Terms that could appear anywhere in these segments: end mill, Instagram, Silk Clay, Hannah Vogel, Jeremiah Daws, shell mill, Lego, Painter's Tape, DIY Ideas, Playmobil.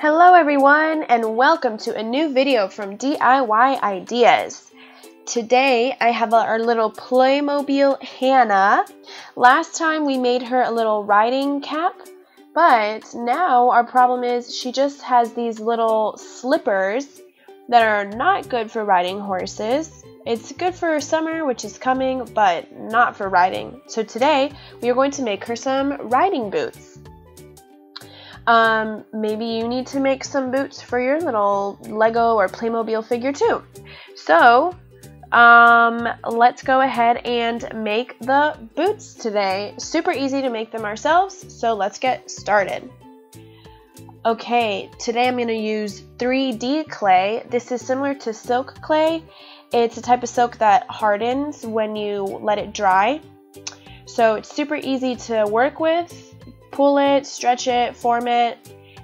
Hello everyone, and welcome to a new video from DIY Ideas. Today I have our little Playmobil Hannah. Last time we made her a little riding cap, but now our problem is she just has these little slippers that are not good for riding horses. It's good for summer, which is coming, but not for riding. So today we are going to make her some riding boots. Maybe you need to make some boots for your little Lego or Playmobil figure too. So, let's go ahead and make the boots today. Super easy to make them ourselves, so let's get started. Okay, today I'm going to use 3D clay. This is similar to silk clay. It's a type of silk that hardens when you let it dry. So it's super easy to work with. Pull it, stretch it, form it,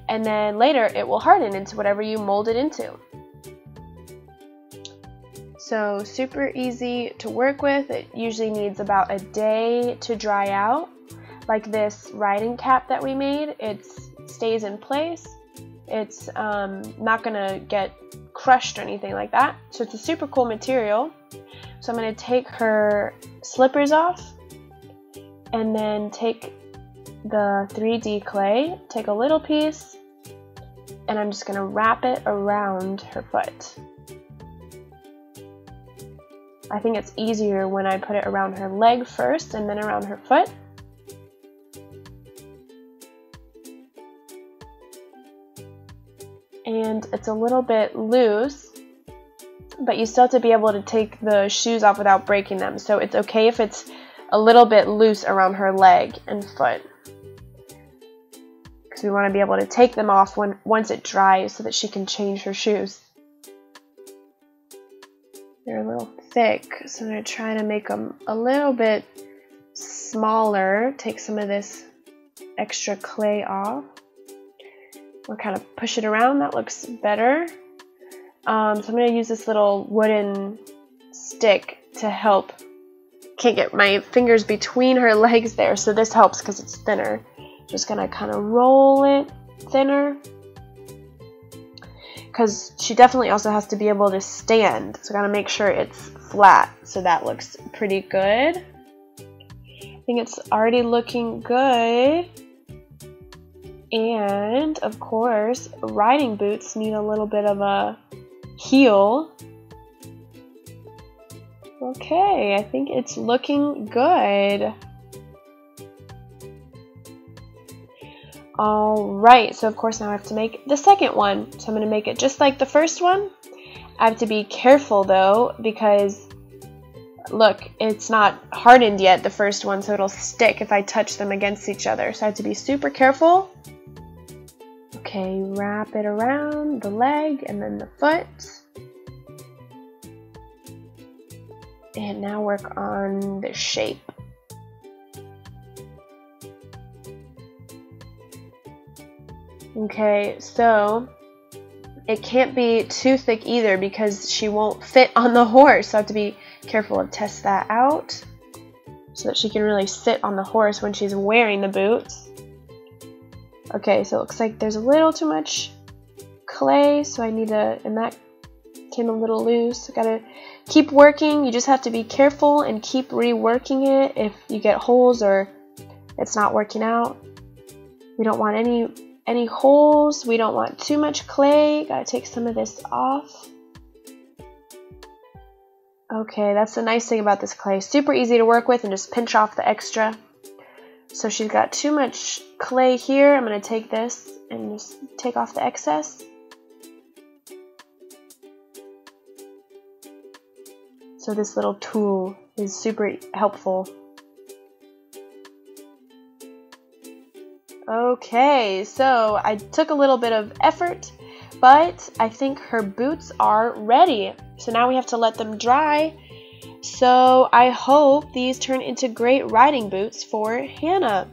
and then later it will harden into whatever you mold it into. So super easy to work with. It usually needs about a day to dry out. Like this riding cap that we made, it stays in place. It's not gonna get crushed or anything like that. So it's a super cool material. So I'm gonna take her slippers off and then take the 3D clay, take a little piece, and I'm just going to wrap it around her foot. I think it's easier when I put it around her leg first and then around her foot. And it's a little bit loose, but you still have to be able to take the shoes off without breaking them, so it's okay if it's a little bit loose around her leg and foot. We want to be able to take them off once it dries so that she can change her shoes. They're a little thick, so I'm going to try to make them a little bit smaller. Take some of this extra clay off. We'll kind of push it around. That looks better. So I'm going to use this little wooden stick to help. Can't get my fingers between her legs there, so this helps because it's thinner. Just gonna kind of roll it thinner, because she definitely also has to be able to stand, so gotta make sure it's flat. So that looks pretty good. I think it's already looking good. And of course, riding boots need a little bit of a heel. Okay, I think it's looking good. Alright, so of course now I have to make the second one. So I'm going to make it just like the first one. I have to be careful though, because look, it's not hardened yet, the first one, so it'll stick if I touch them against each other. So I have to be super careful. Okay, wrap it around the leg and then the foot. And now work on the shape. Okay, so it can't be too thick either because she won't fit on the horse. So I have to be careful and test that out so that she can really sit on the horse when she's wearing the boots. Okay, so it looks like there's a little too much clay, so I need to, and that came a little loose. I gotta keep working. You just have to be careful and keep reworking it if you get holes or it's not working out. We don't want any holes, we don't want too much clay. Gotta take some of this off. Okay, that's the nice thing about this clay. Super easy to work with and just pinch off the extra. So she's got too much clay here. I'm gonna take this and just take off the excess. So this little tool is super helpful. Okay, so I took a little bit of effort, but I think her boots are ready. So now we have to let them dry. So I hope these turn into great riding boots for Hannah.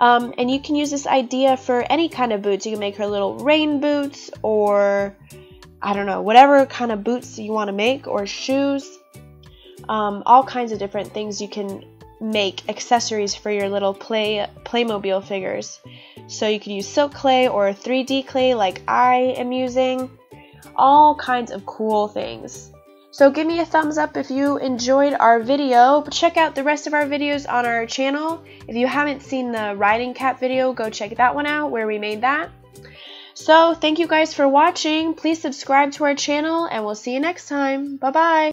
And you can use this idea for any kind of boots. You can make her little rain boots, or I don't know, whatever kind of boots you want to make, or shoes. All kinds of different things you can make accessories for your little Playmobil figures. So you can use silk clay or 3D clay like I am using. All kinds of cool things. So give me a thumbs up if you enjoyed our video. Check out the rest of our videos on our channel. If you haven't seen the riding cap video, go check that one out where we made that. So thank you guys for watching. Please subscribe to our channel and we'll see you next time. Bye-bye.